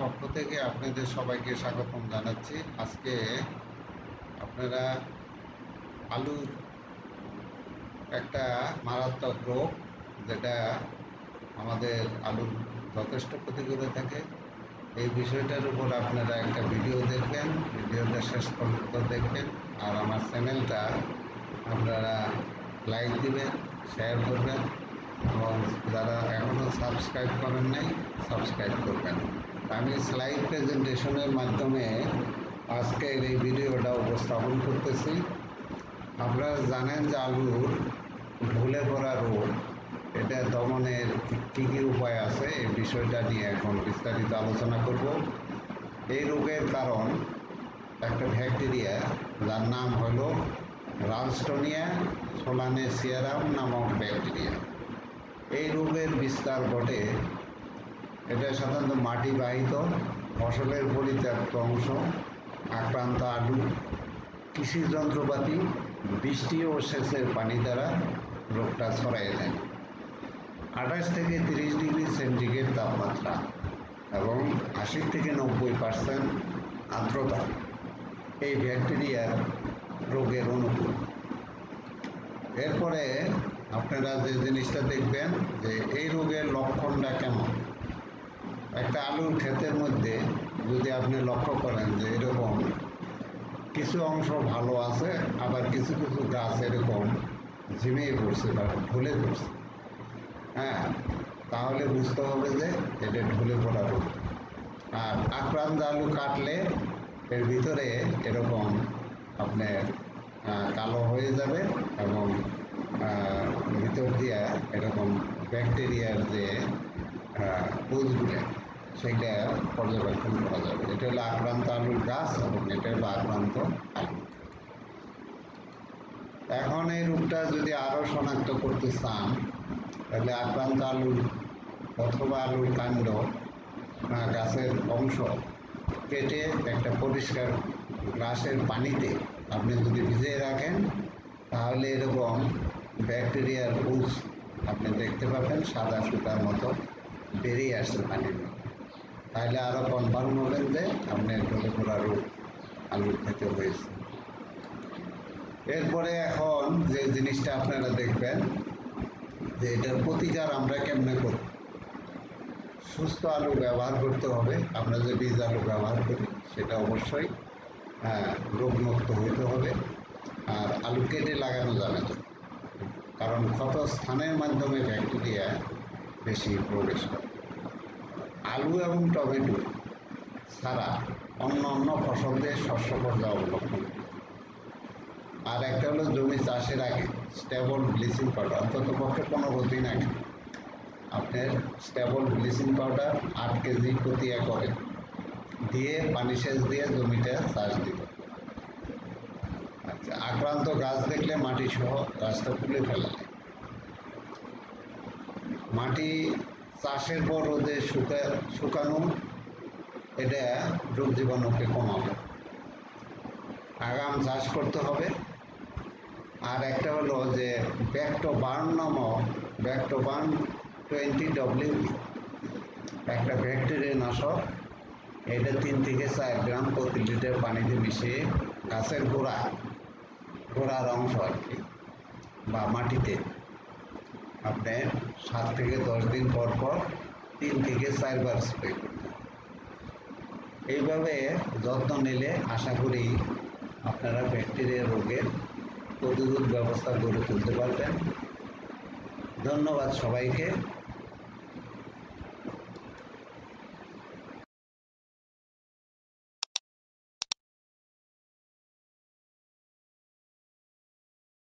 পক্ষ থেকে আপনাদের সবাইকে স্বাগতম জানাচ্ছি। আজকে আপনারা আলুর একটা মারাত্মক রোগ যেটা আমাদের আলুর যথেষ্ট ক্ষতি করে থাকে এই বিষয়টার উপর আপনারা একটা ভিডিও দেখবেন, ভিডিওটা শেষ পর্যন্ত দেখবেন। আর আমার চ্যানেলটা আপনারা লাইক দিবেন, শেয়ার করবেন এবং যারা এখনও সাবস্ক্রাইব করেন নাই সাবস্ক্রাইব করবেন। আমি স্লাইড প্রেজেন্টেশনের মাধ্যমে আজকের এই ভিডিওটা উপস্থাপন করতেছি। আপনারা জানেন যে আলুর ঢুলে পড়া রোগ, এটা দমনের কী কী উপায় আছে এই বিষয়টা নিয়ে এখন বিস্তারিত আলোচনা করব। এই রোগের কারণ একটা ব্যাকটেরিয়া যার নাম হলো রালস্টোনিয়া সোলানেসিয়ারাম নামক ব্যাকটেরিয়া। এই রোগের বিস্তার ঘটে, এটা সাধারণত মাটিবাহিত ফসলের পরিত্যক্ত অংশ, আক্রান্ত আলু, কৃষি যন্ত্রপাতি, বৃষ্টি ও সেচের পানি দ্বারা রোগটা ছড়ায় থাকে। 28 থেকে 30 ডিগ্রি সেন্টিগ্রেড তাপমাত্রা এবং 80 থেকে 90% আর্দ্রতা এই ব্যাকটেরিয়ার রোগের অনুকূল। এরপরে আপনারা যে জিনিসটা দেখবেন যে এই রোগের লক্ষণটা কেমন। একটা আলুর ক্ষেতের মধ্যে যদি আপনি লক্ষ্য করেন যে এরকম কিছু অংশ ভালো আছে, আবার কিছু কিছু গাছ এরকম ঝিমিয়ে পড়ছে বা ঢলে পড়ছে, হ্যাঁ, তাহলে বুঝতে হবে যে এটা ঢলে পড়া রোগ। আর আক্রান্ত আলু কাটলে এর ভিতরে এরকম আপনার কালো হয়ে যাবে এবং ভিতর দিয়ে এরকম ব্যাকটেরিয়ার যে কোষগুলো সেটা পর্যবেক্ষণ করা যাবে। এটা হলো আক্রান্ত আলুর গাছ এবং এটা হলো আক্রান্ত আলু। এখন এই রোগটা যদি আরও শনাক্ত করতে চান তাহলে আক্রান্ত আলুর অথবা আলুর কাণ্ড গাছের অংশ কেটে একটা পরিষ্কার গ্লাসের পানিতে আপনি যদি ভিজিয়ে রাখেন তাহলে এরকম ব্যাকটেরিয়ার উস আপনি দেখতে পাবেন, সাদা সুতার মতো বেরিয়ে আসছে পানির মধ্যে। তাহলে আরও কনফার্ম হবেন যে আপনার ঢলে পড়া রোগ আলুর ক্ষেতে হয়েছে। এরপরে এখন যে জিনিসটা আপনারা দেখবেন যে এটার প্রতিকার আমরা কেমনে করব। সুস্থ আলু ব্যবহার করতে হবে, আমরা যে বীজ আলু ব্যবহার করি সেটা অবশ্যই রোগমুক্ত হইতে হবে। আর আলু কেটে লাগানো যাবে না, কারণ ক্ষত স্থানের মাধ্যমে ব্যাকটেরিয়া বেশি প্রবেশ করে। আলু এবং টমেটো ছাড়া অন্য অন্য ফসল দিয়ে শস্য পর্যায়ে অবলম্বন। আর একটা হলো জমি চাষের আগে স্টেবল ব্লিচিং পাউডার, অন্তত পক্ষে 15 দিন আগে আপনার স্টেবল ব্লিচিং পাউডার 8 কেজি প্রতি একরে দিয়ে পানি সেচ দিয়ে জমিটা চাষ দিল। আচ্ছা, আক্রান্ত গাছ দেখলে মাটি সহ গাছটা তুলে ফেলা যায়। মাটি চাষের পর রোদে শুকানো এটা রোগ জীবাণুকে কমাবে। আগাম চাষ করতে হবে। আর একটা হলো যে ব্যাকটোবার্ন নামক ব্যাকটোবার্ন 20 WP একটা ব্যাকটেরিয়া নাশক, এটা 3 থেকে 4 গ্রাম প্রতি লিটার পানিতে মিশিয়ে গাছের গোড়ার অংশ আর কি বা মাটিতে আপনি 7 থেকে 10 দিন পর 3 থেকে 4 বার স্প্রে করতে। এইভাবে যত্ন নিলে আশা করি আপনারা ব্যাকটেরিয়া রোগের প্রতিরোধ ব্যবস্থা গড়ে তুলতে পারবেন। ধন্যবাদ সবাইকে।